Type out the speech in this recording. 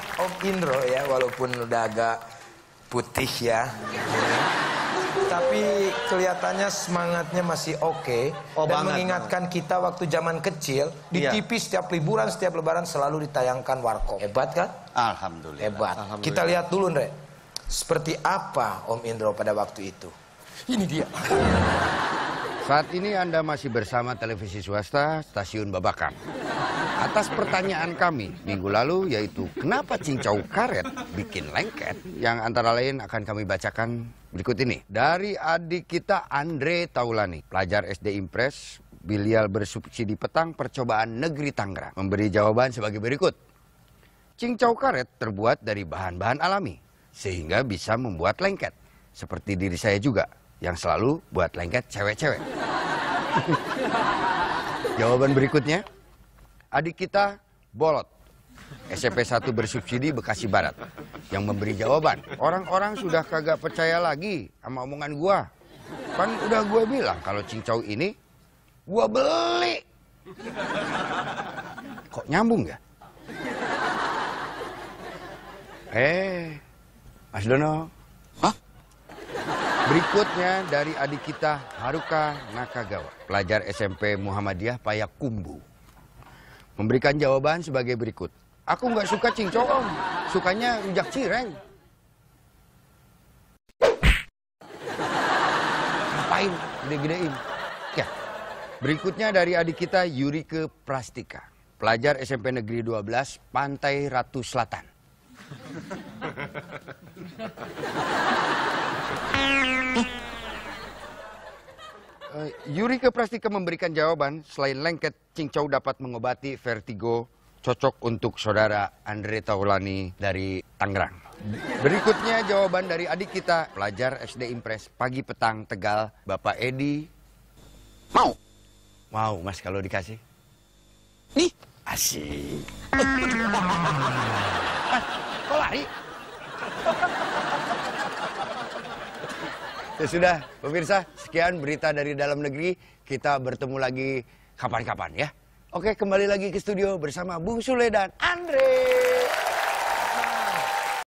buat Om Indro ya, walaupun udah agak putih ya. Tapi kelihatannya semangatnya masih oke. Oh, dan banget, mengingatkan banget kita waktu zaman kecil di iya TV setiap liburan, setiap lebaran selalu ditayangkan Warkop. Hebat kan? Alhamdulillah. Hebat. Alhamdulillah. Kita lihat dulu, Andre. Seperti apa Om Indro pada waktu itu? Ini dia. Saat ini Anda masih bersama televisi swasta Stasiun Babakan. Atas pertanyaan kami minggu lalu, yaitu kenapa cincau karet bikin lengket, yang antara lain akan kami bacakan berikut ini. Dari adik kita Andre Taulany, pelajar SD Impres, Bilial Bersubsidi Petang, Percobaan Negeri Tangerang, memberi jawaban sebagai berikut. Cincau karet terbuat dari bahan-bahan alami, sehingga bisa membuat lengket. Seperti diri saya juga, yang selalu buat lengket cewek-cewek. Jawaban berikutnya, adik kita Bolot, SMP 1 Bersubsidi Bekasi Barat, yang memberi jawaban, orang-orang sudah kagak percaya lagi sama omongan gua. Kan udah gue bilang kalau cincau ini gua beli. Kok nyambung ya? Mas Dono. Hah? Berikutnya dari adik kita Haruka Nakagawa, pelajar SMP Muhammadiyah Payakumbu, memberikan jawaban sebagai berikut. Aku nggak suka cincau, Om. Sukanya rujak cireng. Ngapain gede-gedein? Ya. Berikutnya dari adik kita Yurike Prastika, pelajar SMP Negeri 12 Pantai Ratu Selatan. Yurike Prastika memberikan jawaban, selain lengket, cincau dapat mengobati vertigo, cocok untuk saudara Andre Taulany dari Tangerang. Berikutnya jawaban dari adik kita, pelajar SD Impres Pagi Petang Tegal, Bapak Edi. Mau? Mau Mas kalau dikasih? Nih, asik. Mas, kok lari? Ya sudah, pemirsa, sekian berita dari dalam negeri. Kita bertemu lagi kapan-kapan ya. Oke, kembali lagi ke studio bersama Bung Sule dan Andre.